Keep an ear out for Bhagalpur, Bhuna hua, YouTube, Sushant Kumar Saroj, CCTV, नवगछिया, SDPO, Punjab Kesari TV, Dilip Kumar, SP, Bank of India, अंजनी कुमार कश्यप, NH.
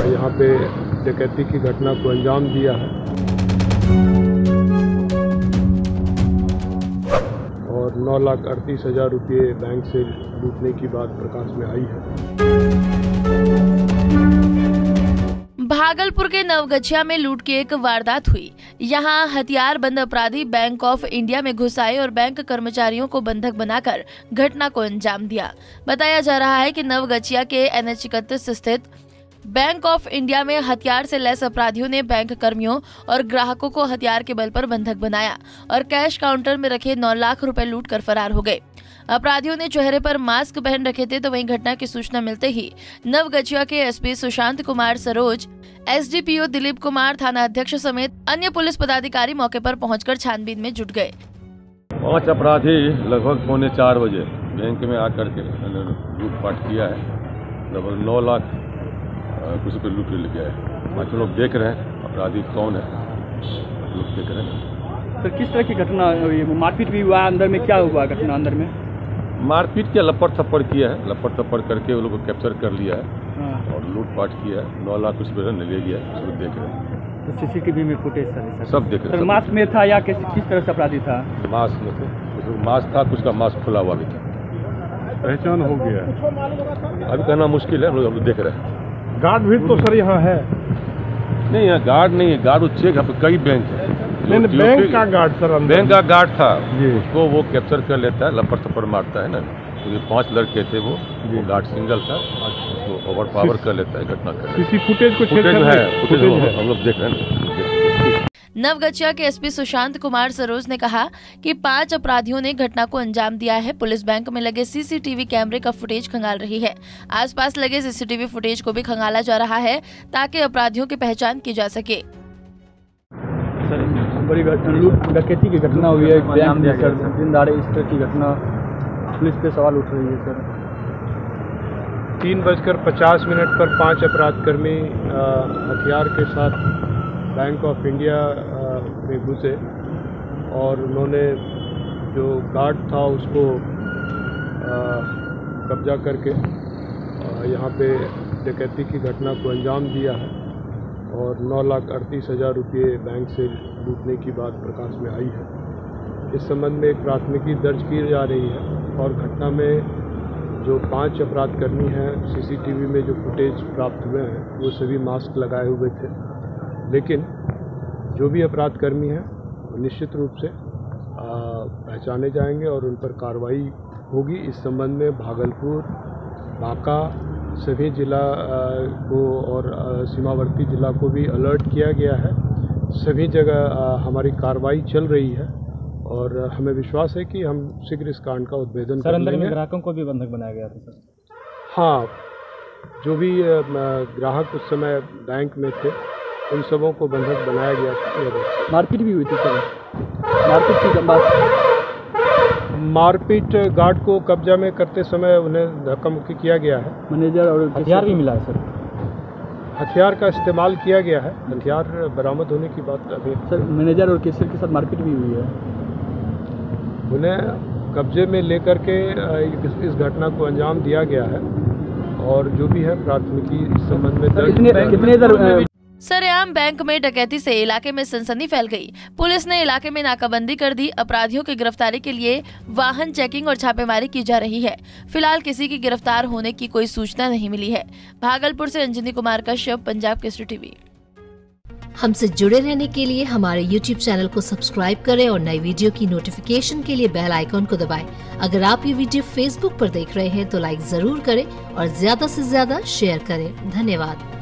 और यहाँ पे डकैती की घटना को अंजाम दिया है। और 9,38,000 रुपये बैंक से लूटने की बात प्रकाश में आई है। भागलपुर के नवगछिया में लूट की एक वारदात हुई। यहाँ हथियारबंद अपराधी बैंक ऑफ इंडिया में घुस आए और बैंक कर्मचारियों को बंधक बनाकर घटना को अंजाम दिया। बताया जा रहा है कि नवगछिया के NH 31 स्थित बैंक ऑफ इंडिया में हथियार से लैस अपराधियों ने बैंक कर्मियों और ग्राहकों को हथियार के बल पर बंधक बनाया और कैश काउंटर में रखे 9 लाख रुपए लूट कर फरार हो गए। अपराधियों ने चेहरे पर मास्क पहन रखे थे, तो वहीं घटना की सूचना मिलते ही नवगछिया के SP सुशांत कुमार सरोज, SDPO दिलीप कुमार, थाना अध्यक्ष समेत अन्य पुलिस पदाधिकारी मौके पर पहुंचकर छानबीन में जुट गए। 5 अपराधी लगभग 3:45 बजे बैंक में आकर के लूटपाट किया है। लगभग 9 लाख कुछ पे लूट ले गया है। बाकी लोग देख रहे हैं अपराधी कौन है, लोग देख रहे हैं। सर, किस तरह की घटना हुई? मारपीट भी हुआ अंदर में? क्या हुआ घटना अंदर में? मारपीट के लपड़ थप्पड़ किया है, लपड़ थप्पड़ करके वो लोग को कैप्चर कर लिया है और लूटपाट किया है। 9 लाख उस पर ले गया है, सब देख रहे हैं। तो CCTV में फुटेज सब देख रहे हैं। मास्क में था या किस तरह से अपराधी था? मास्क में थे, कुछ मास्क था, कुछ का मास्क खुला हुआ भी था। पहचान हो गया अभी कहना मुश्किल है, हम लोग देख रहे हैं। गार्ड भी तो सर यहाँ है? नहीं, यहाँ गार्ड नहीं है, गार्ड चेक है, कई बैंक है। बैंक का गार्ड सर, बैंक का गार्ड था, उसको वो कैप्चर कर लेता है, लपड़ थप्पड़ मारता है ना। तो ये 5 लड़के थे, वो गार्ड सिंगल था, उसको ओवर पावर कर लेता है। घटना का किसी फुटेज को चेक करना है, फुटेज हम लोग देख रहे हैं। नवगछिया के SP सुशांत कुमार सरोज ने कहा कि 5 अपराधियों ने घटना को अंजाम दिया है। पुलिस बैंक में लगे CCTV कैमरे का फुटेज खंगाल रही है। आसपास लगे CCTV फुटेज को भी खंगाला जा रहा है ताकि अपराधियों की पहचान की जा सके। सर, बड़ी डकैती की घटना हुई है बैंक में सर, दिन दहाड़े इस तरह की घटना, पुलिस पे सवाल उठ रही है सर। 3:50 पर 5 अपराधकर्मी हथियार के साथ बैंक ऑफ इंडिया में घुसे और उन्होंने जो गार्ड था उसको कब्जा करके यहाँ पे डकैती की घटना को अंजाम दिया है। और 9,38,000 रुपये बैंक से लूटने की बात प्रकाश में आई है। इस संबंध में एक प्राथमिकी दर्ज की जा रही है और घटना में जो 5 अपराधकर्मी हैं, CCTV में जो फुटेज प्राप्त हुए हैं, वो सभी मास्क लगाए हुए थे। लेकिन जो भी अपराधकर्मी हैं वो निश्चित रूप से पहचाने जाएंगे और उन पर कार्रवाई होगी। इस संबंध में भागलपुर, बांका, सभी जिला को और सीमावर्ती जिला को भी अलर्ट किया गया है। सभी जगह हमारी कार्रवाई चल रही है और हमें विश्वास है कि हम शीघ्र इस कांड का उद्भेदन कर लेंगे। सर, ग्राहकों को भी बंधक बनाया गया था सर? हाँ, जो भी ग्राहक उस समय बैंक में थे उन सबों को बंधक बनाया गया था। मारपीट भी हुई थी सर? मारपीट गार्ड को कब्जा में करते समय उन्हें धक्का मुक्की किया गया है। मैनेजर और हथियार भी मिला है सर? हथियार का इस्तेमाल किया गया है, हथियार बरामद होने की बात अभी सर। मैनेजर और केसर के साथ मारपीट भी हुई है? उन्हें कब्जे में लेकर के इस घटना को अंजाम दिया गया है और जो भी है प्राथमिकी इस संबंध में दर्ज। सरेआम बैंक में डकैती से इलाके में सनसनी फैल गई। पुलिस ने इलाके में नाकाबंदी कर दी। अपराधियों की गिरफ्तारी के लिए वाहन चेकिंग और छापेमारी की जा रही है। फिलहाल किसी की गिरफ्तार होने की कोई सूचना नहीं मिली है। भागलपुर से अंजनी कुमार कश्यप, पंजाब केसरी टीवी। हमसे जुड़े रहने के लिए हमारे YouTube चैनल को सब्सक्राइब करें और नई वीडियो की नोटिफिकेशन के लिए बेल आइकॉन को दबाएं। अगर आप ये वीडियो Facebook पर देख रहे हैं तो लाइक जरूर करें और ज्यादा से ज्यादा शेयर करें। धन्यवाद।